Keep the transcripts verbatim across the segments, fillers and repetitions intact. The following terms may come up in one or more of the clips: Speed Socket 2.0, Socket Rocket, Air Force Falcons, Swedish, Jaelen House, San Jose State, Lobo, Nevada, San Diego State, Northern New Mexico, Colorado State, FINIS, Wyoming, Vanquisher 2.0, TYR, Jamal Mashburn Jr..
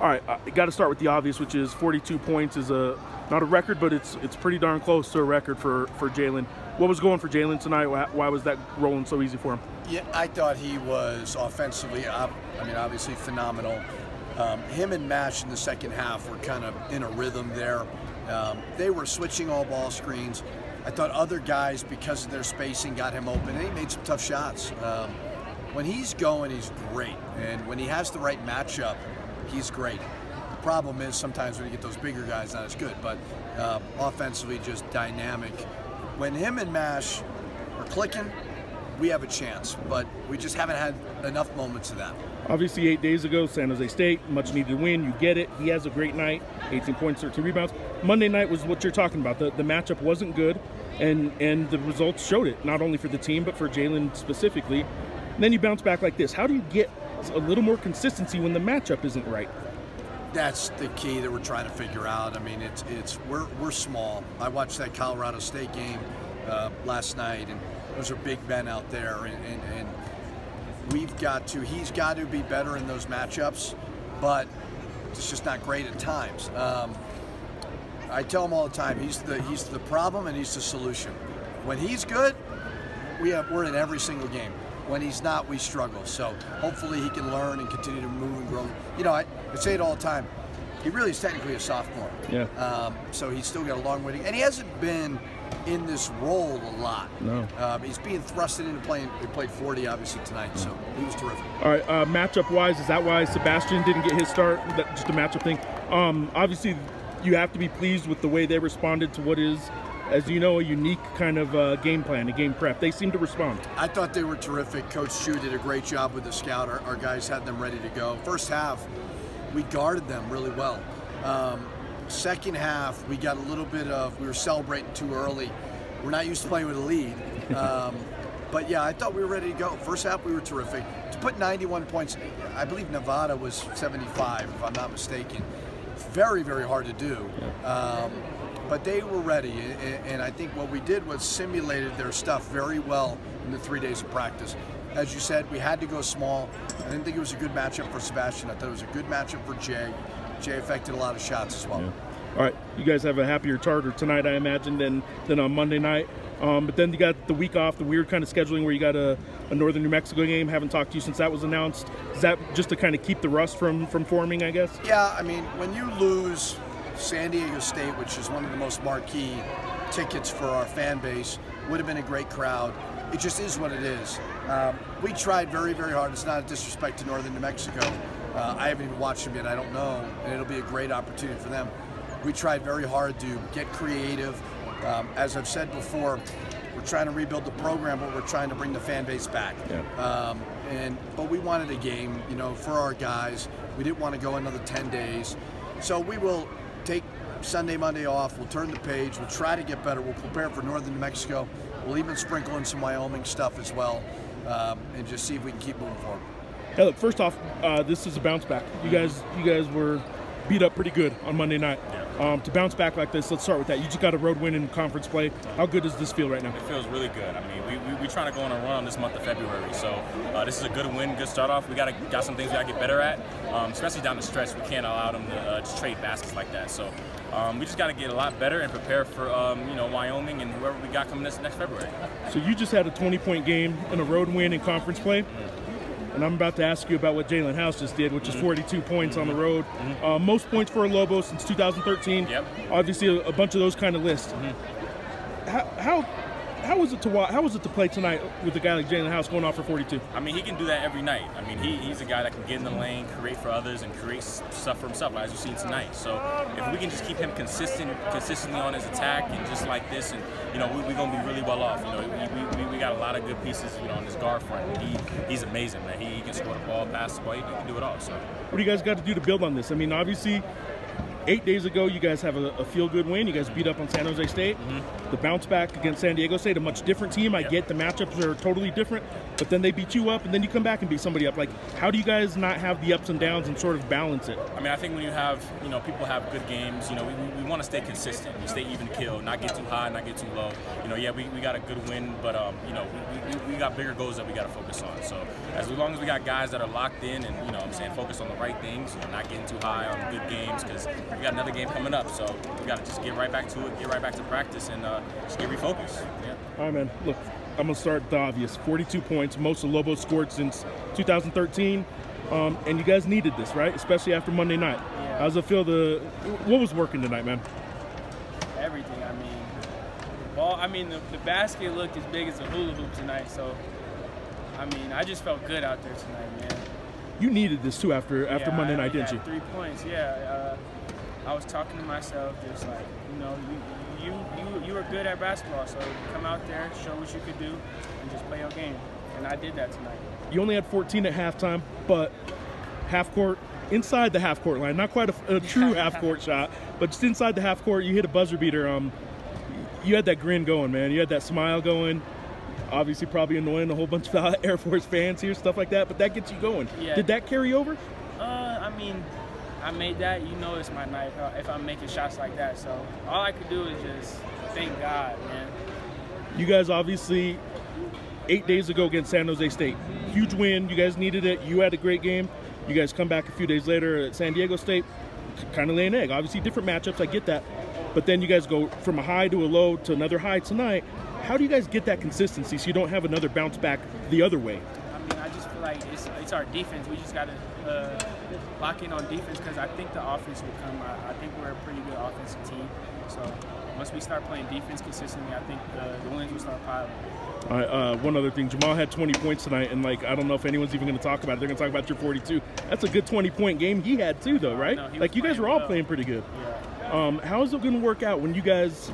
All right, I got to start with the obvious, which is forty-two points is a not a record, but it's it's pretty darn close to a record for for Jaelen. What was going for Jaelen tonight? Why, why was that rolling so easy for him? Yeah, I thought he was offensively, I mean, obviously phenomenal. Um, him and Mash in the second half were kind of in a rhythm there. Um, they were switching all ball screens. I thought other guys, because of their spacing, got him open, and he made some tough shots. Um, when he's going, he's great, and when he has the right matchup, he's great. The problem is sometimes when you get those bigger guys, not as good, but uh, offensively just dynamic. When him and Mash are clicking, we have a chance, but we just haven't had enough moments of that. Obviously, eight days ago, San Jose State, much needed win. You get it. He has a great night, eighteen points, thirteen rebounds. Monday night was what you're talking about. The, the matchup wasn't good, and, and the results showed it, not only for the team, but for Jaelen specifically. And then you bounce back like this. How do you get a little more consistency when the matchup isn't right? That's the key that we're trying to figure out. I mean, it's it's we're we're small. I watched that Colorado State game uh, last night, and those are big men out there, and, and, and we've got to. He's got to be better in those matchups, but it's just not great at times. Um, I tell him all the time, he's the he's the problem and he's the solution. When he's good, we have we're in every single game. When he's not, we struggle. So hopefully he can learn and continue to move and grow. You know, I, I say it all the time. He really is technically a sophomore. Yeah. Um, so he's still got a long way to go. And he hasn't been in this role a lot. No. Um, he's being thrusted into playing. He played forty, obviously, tonight. So he was terrific. All right, uh, matchup-wise, is that why Sebastian didn't get his start? That, just a matchup thing. Um, obviously, you have to be pleased with the way they responded to what is, as you know, a unique kind of uh, game plan, a game prep. They seem to respond. I thought they were terrific. Coach Chu did a great job with the scout. Our, our guys had them ready to go. First half, we guarded them really well. Um, second half, we got a little bit of, we were celebrating too early. We're not used to playing with a lead. Um, but yeah, I thought we were ready to go. First half, we were terrific. To put ninety-one points, I believe Nevada was seventy-five, if I'm not mistaken. Very, very hard to do. Um, But they were ready, and I think what we did was simulated their stuff very well in the three days of practice. As you said, we had to go small. I didn't think it was a good matchup for Sebastian. I thought it was a good matchup for Jay. Jay affected a lot of shots as well. Yeah. All right, you guys have a happier Charter tonight, I imagine, than, than on Monday night. Um, but then you got the week off, the weird kind of scheduling where you got a, a Northern New Mexico game. Haven't talked to you since that was announced. Is that just to kind of keep the rust from, from forming, I guess? Yeah, I mean, when you lose San Diego State, which is one of the most marquee tickets for our fan base, would have been a great crowd. It just is what it is. Um, we tried very, very hard. It's not a disrespect to Northern New Mexico. Uh, I haven't even watched them yet. I don't know. And it'll be a great opportunity for them. We tried very hard to get creative. Um, as I've said before, we're trying to rebuild the program, but we're trying to bring the fan base back. Yeah. Um, and but we wanted a game, you know, for our guys. We didn't want to go another ten days. So we will take Sunday, Monday off. We'll turn the page. We'll try to get better. We'll prepare for Northern New Mexico. We'll even sprinkle in some Wyoming stuff as well, um, and just see if we can keep moving forward. Hey, look, first off, uh, this is a bounce back. You guys, you guys were beat up pretty good on Monday night. Yeah. Um, to bounce back like this, let's start with that. You just got a road win in conference play. How good does this feel right now? It feels really good. I mean, we, we, we're trying to go on a run on this month of February, so uh, this is a good win, good start off. We got got some things we got to get better at, um, especially down the stretch. We can't allow them to uh, just trade baskets like that. So um, we just got to get a lot better and prepare for um, you know, Wyoming and whoever we got coming this next February. So you just had a twenty point game and a road win in conference play. Mm-hmm. And I'm about to ask you about what Jaelen House just did, which is forty-two points on the road. Mm-hmm. uh, most points for a Lobo since two thousand thirteen. Yep. Obviously, a, a bunch of those kind of lists. Mm-hmm. How how how was it to watch, how was it to play tonight with a guy like Jaelen House going off for forty-two? I mean, he can do that every night. I mean, he, he's a guy that can get in the lane, create for others, and create stuff for himself, as you've seen tonight. So if we can just keep him consistent, consistently on his attack, and just like this, and you know, we, we're gonna be really well off. You know, we, we, we, we got a lot of good pieces, you know, on this guard front. He he's amazing, man. He, he can score the ball, basketball, he, he can do it all. So what do you guys got to do to build on this? I mean, obviously, Eight days ago, you guys have a, a feel-good win. You guys beat up on San Jose State. Mm-hmm. The bounce back against San Diego State, a much different team. I yep. get the matchups are totally different, but then they beat you up, and then you come back and beat somebody up. Like, how do you guys not have the ups and downs and sort of balance it? I mean, I think when you have, you know, people have good games, you know, we, we, we want to stay consistent. We stay even keel, not get too high, not get too low. You know, yeah, we, we got a good win, but, um, you know, we, we, we got bigger goals that we got to focus on. So as long as we got guys that are locked in and, you know what I'm saying, focus on the right things, you know, not getting too high on good games, because we got another game coming up, so we got to just get right back to it, get right back to practice, and uh, just get refocused. Yeah. All right, man. Look, I'm going to start the obvious. forty-two points, most of Lobo scored since two thousand thirteen, um, and you guys needed this, right? Especially after Monday night. Yeah. How does it feel? The what was working tonight, man? Everything. I mean, the ball. I mean, the, the basket looked as big as a hula hoop tonight. So, I mean, I just felt good out there tonight, man. You needed this too after after yeah, Monday night, I, I didn't you? Three points. Yeah. Uh, I was talking to myself, just like, you know, you you you you were good at basketball, so come out there, show what you could do, and just play your game. And I did that tonight. You only had fourteen at halftime, but half court, inside the half court line, not quite a, a true half court shot, but just inside the half court, you hit a buzzer beater. Um, you had that grin going, man. You had that smile going. Obviously, probably annoying a whole bunch of Air Force fans here, stuff like that. But that gets you going. Yeah. Did that carry over? Uh, I mean. I made that, you know it's my night uh, if I'm making shots like that. So all I could do is just thank God, man. You guys obviously, eight days ago against San Jose State, huge win. You guys needed it. You had a great game. You guys come back a few days later at San Diego State, kind of lay an egg. Obviously different matchups, I get that. But then you guys go from a high to a low to another high tonight. How do you guys get that consistency so you don't have another bounce back the other way? I mean, I just feel like it's, it's our defense. We just got to... Uh, lock in on defense, because I think the offense will come. I, I think we're a pretty good offensive team. So once we start playing defense consistently, I think the, the wins will start piling. All right, uh, one other thing. Jamal had twenty points tonight, and, like, I don't know if anyone's even going to talk about it. They're going to talk about your forty-two. That's a good twenty-point game he had, too, though, right? No, like, you guys were all well. playing pretty good. Yeah. Um, how is it going to work out when you guys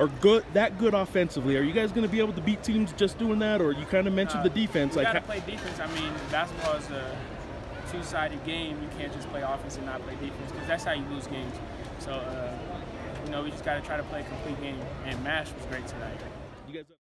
are good that good offensively? Are you guys going to be able to beat teams just doing that, or you kind of mentioned uh, the defense? You like, got to play defense. I mean, basketball is a two-sided game. You can't just play offense and not play defense, because that's how you lose games. So, uh, you know, we just got to try to play a complete game, and M A S H was great tonight. You guys